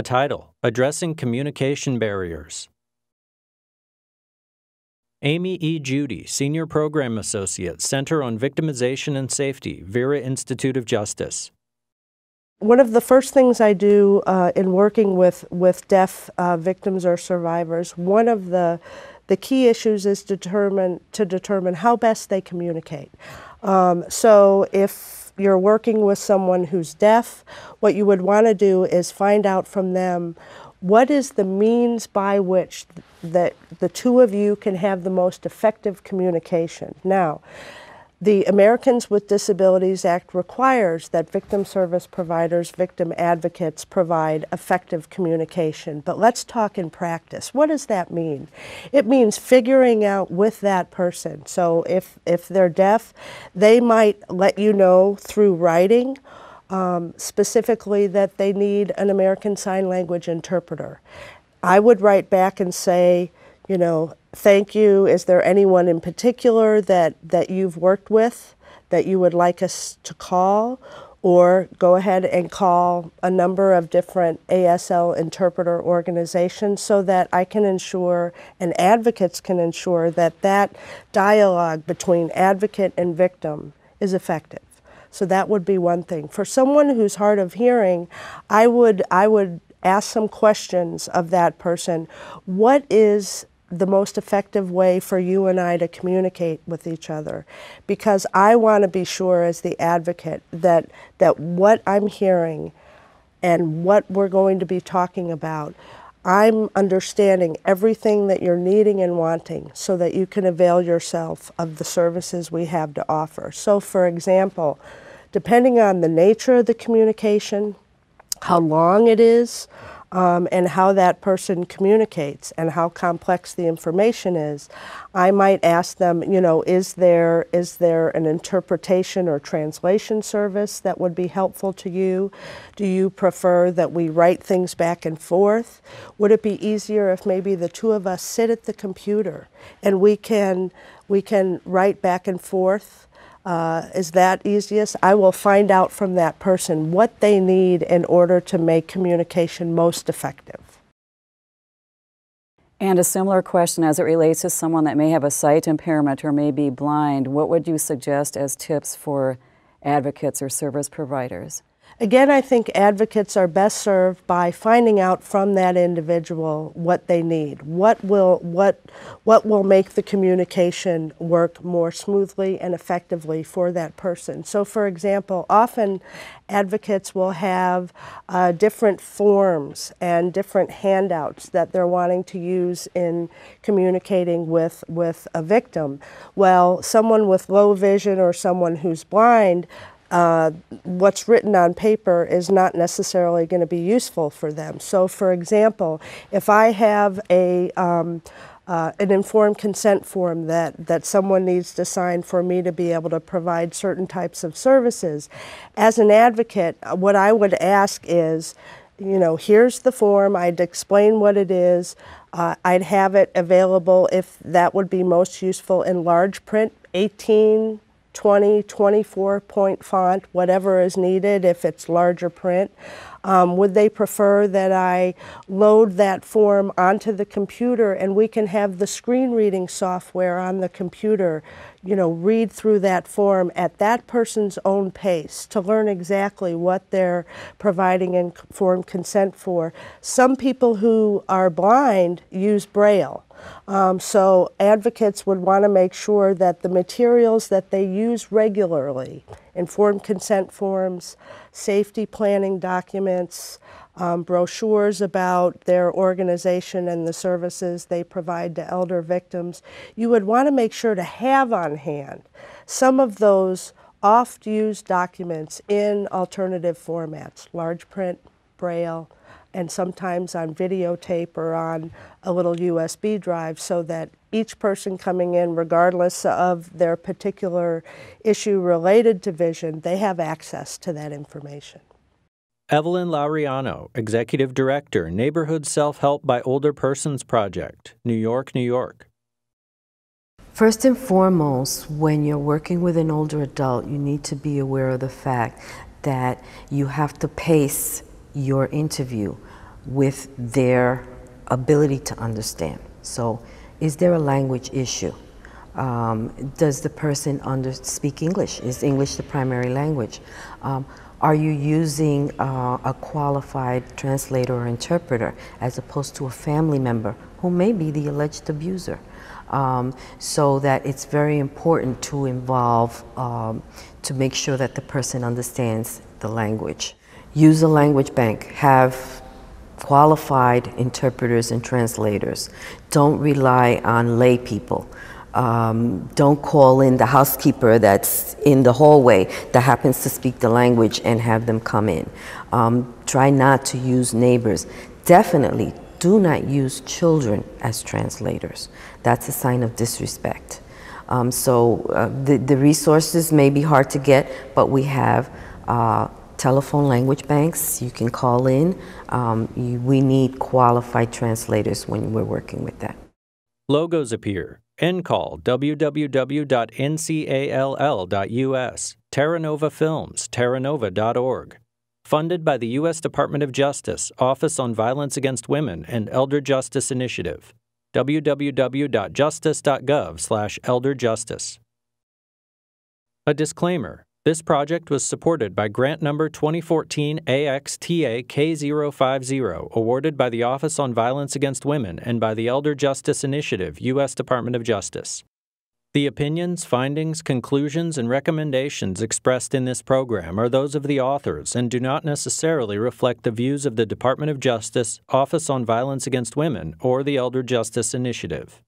A title, Addressing Communication Barriers. Amy E. Judy, Senior Program Associate, Center on Victimization and Safety, Vera Institute of Justice. One of the first things I do in working with deaf victims or survivors, one of the key issues is to determine how best they communicate. So if you're working with someone who's deaf, what you would want to do is find out from them what is the means by which that the two of you can have the most effective communication. Now, the Americans with Disabilities Act requires that victim service providers, victim advocates provide effective communication. But let's talk in practice. What does that mean? It means figuring out with that person. So if they're deaf, they might let you know through writing specifically that they need an American Sign Language interpreter. I would write back and say, you know, thank you. Is there anyone in particular that you've worked with that you would like us to call? Or go ahead and call a number of different ASL interpreter organizations so that I can ensure and advocates can ensure that dialogue between advocate and victim is effective. So that would be one thing. For someone who's hard of hearing, I would ask some questions of that person. What is the most effective way for you and I to communicate with each other? Because I want to be sure as the advocate that what I'm hearing and what we're going to be talking about, I'm understanding everything that you're needing and wanting so that you can avail yourself of the services we have to offer. So for example, depending on the nature of the communication, how long it is, and how that person communicates and how complex the information is, I might ask them, you know, is there an interpretation or translation service that would be helpful to you? Do you prefer that we write things back and forth? Would it be easier if maybe the two of us sit at the computer and we can write back and forth? Is that easiest? I will find out from that person what they need in order to make communication most effective. And a similar question as it relates to someone that may have a sight impairment or may be blind, what would you suggest as tips for advocates or service providers? Again, I think advocates are best served by finding out from that individual what they need, what will make the communication work more smoothly and effectively for that person. So for example, often advocates will have different forms and different handouts that they're wanting to use in communicating with a victim. Well, someone with low vision or someone who's blind, what's written on paper is not necessarily going to be useful for them. So for example, if I have an informed consent form that someone needs to sign for me to be able to provide certain types of services, as an advocate, what I would ask is, you know, here's the form, I'd explain what it is, I'd have it available if that would be most useful in large print, 18, 20, 24-point font, whatever is needed if it's larger print. Would they prefer that I load that form onto the computer and we can have the screen reading software on the computer, you know, read through that form at that person's own pace to learn exactly what they're providing informed consent for? Some people who are blind use Braille. So advocates would want to make sure that the materials that they use regularly, informed consent forms, safety planning documents, brochures about their organization and the services they provide to elder victims, you would want to make sure to have on hand some of those oft-used documents in alternative formats, large print, Braille, and sometimes on videotape or on a little USB drive so that each person coming in, regardless of their particular issue related to vision, they have access to that information. Evelyn Laureano, Executive Director, Neighborhood Self-Help by Older Persons Project, New York, New York. First and foremost, when you're working with an older adult, you need to be aware of the fact that you have to pace your interview. with their ability to understand. So is there a language issue? Does the person speak English? Is English the primary language? Are you using a qualified translator or interpreter as opposed to a family member who may be the alleged abuser? So that it's very important to involve, to make sure that the person understands the language. Use a language bank. Have qualified interpreters and translators. Don't rely on lay people. Don't call in the housekeeper that's in the hallway that happens to speak the language and have them come in. Try not to use neighbors. Definitely do not use children as translators. That's a sign of disrespect. So the resources may be hard to get, but we have telephone language banks. You can call in. We need qualified translators when we're working with that. Logos appear. NCALL, www.ncall.us, Terra Nova Films, terranova.org. Funded by the U.S. Department of Justice, Office on Violence Against Women, and Elder Justice Initiative. www.justice.gov/elderjustice. A disclaimer. This project was supported by grant number 2014 AXTA K050, awarded by the Office on Violence Against Women and by the Elder Justice Initiative, U.S. Department of Justice. The opinions, findings, conclusions, and recommendations expressed in this program are those of the authors and do not necessarily reflect the views of the Department of Justice, Office on Violence Against Women, or the Elder Justice Initiative.